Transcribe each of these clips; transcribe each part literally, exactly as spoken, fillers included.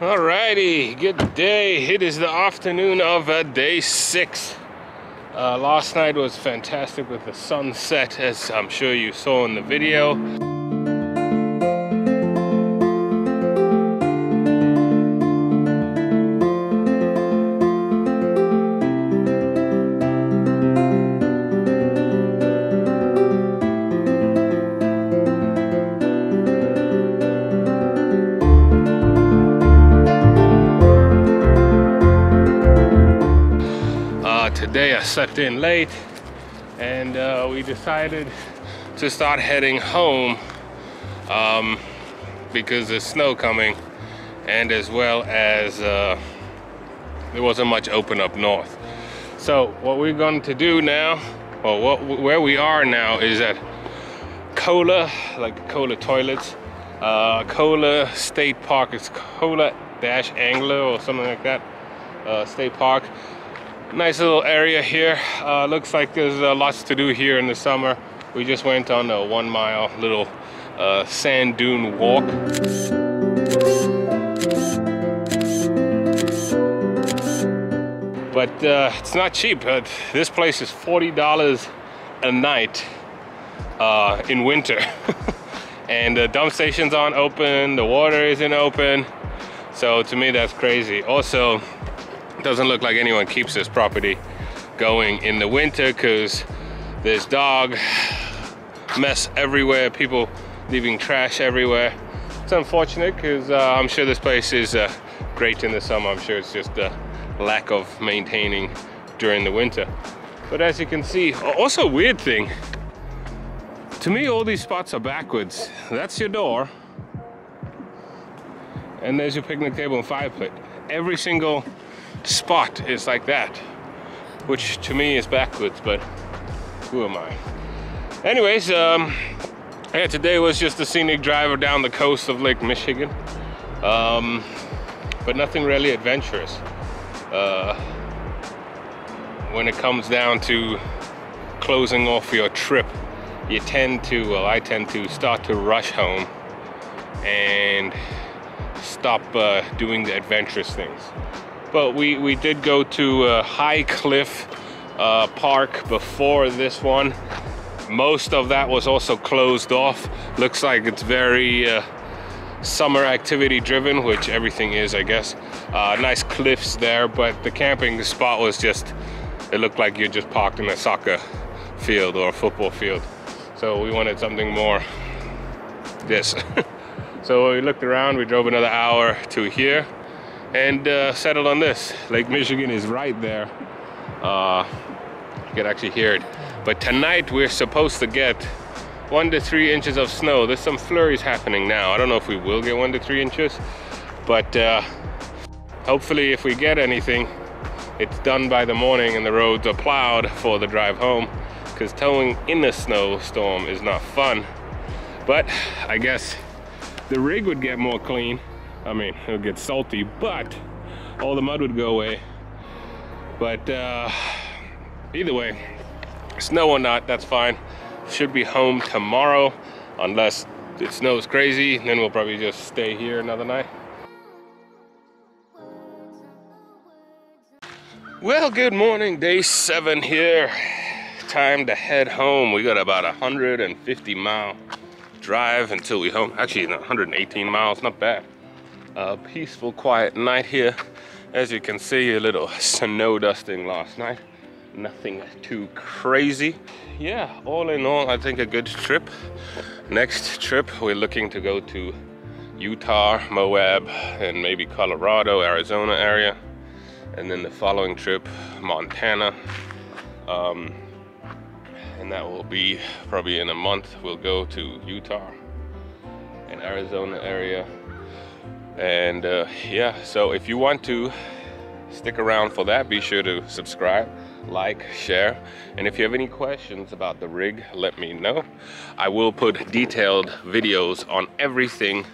Alrighty, good day. It is the afternoon of uh, day six. Uh, last night was fantastic with the sunset, as I'm sure you saw in the video. Today I slept in late and uh, we decided to start heading home um, because there's snow coming, and as well as uh, there wasn't much open up north. So what we're going to do now, or what, where we are now, is at Kohler, like Kohler toilets, uh, Kohler State Park. It's Kohler-Andrae or something like that, uh, State Park. Nice little area here. Uh, looks like there's uh, lots to do here in the summer. We just went on a one mile little uh, sand dune walk. But uh, it's not cheap. Uh, this place is forty dollars a night uh, in winter. And the dump stations aren't open, the water isn't open. So to me, that's crazy. Also, doesn't look like anyone keeps this property going in the winter because there's dog mess everywhere, people leaving trash everywhere. It's unfortunate because uh, I'm sure this place is uh, great in the summer. I'm sure it's just a lack of maintaining during the winter. But as you can see, also a weird thing, to me all these spots are backwards. That's your door, and there's your picnic table and fireplace. Every single spot is like that, which to me is backwards, but who am I? Anyways, um, yeah, today was just a scenic drive down the coast of Lake Michigan, um, but nothing really adventurous. Uh, when it comes down to closing off your trip, you tend to, well, I tend to start to rush home and stop uh, doing the adventurous things. But we, we did go to uh, High Cliff uh, Park before this one. Most of that was also closed off. Looks like it's very uh, summer activity driven, which everything is, I guess. Uh, nice cliffs there, but the camping spot was just, it looked like you're just parked in a soccer field or a football field. So we wanted something more this. So we looked around, we drove another hour to here, and uh, settled on this. Lake Michigan is right there. Uh, you can actually hear it. But tonight we're supposed to get one to three inches of snow. There's some flurries happening now. I don't know if we will get one to three inches, but uh, hopefully if we get anything, it's done by the morning and the roads are plowed for the drive home, because towing in a snowstorm is not fun. But I guess the rig would get more clean. I mean, it'll get salty, but all the mud would go away. But uh, either way, snow or not, that's fine. Should be home tomorrow, unless it snows crazy, then we'll probably just stay here another night. Well, good morning, day seven here. Time to head home. We got about one hundred fifty mile drive until we home. Actually, no, one hundred eighteen miles, not bad. A peaceful, quiet night here. As you can see, a little snow dusting last night. Nothing too crazy. Yeah, all in all, I think a good trip. Next trip, we're looking to go to Utah, Moab, and maybe Colorado, Arizona area. And then the following trip, Montana. Um, and that will be probably in a month. We'll go to Utah and Arizona area. And uh, yeah, so if you want to stick around for that, be sure to subscribe, like, share, and if you have any questions about the rig, let me know. I will put detailed videos on everything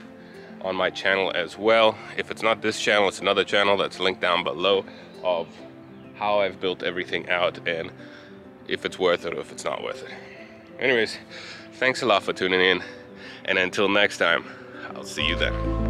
on my channel as well. If it's not this channel, it's another channel that's linked down below, of how I've built everything out and if it's worth it or if it's not worth it. Anyways, thanks a lot for tuning in, and until next time, I'll see you then.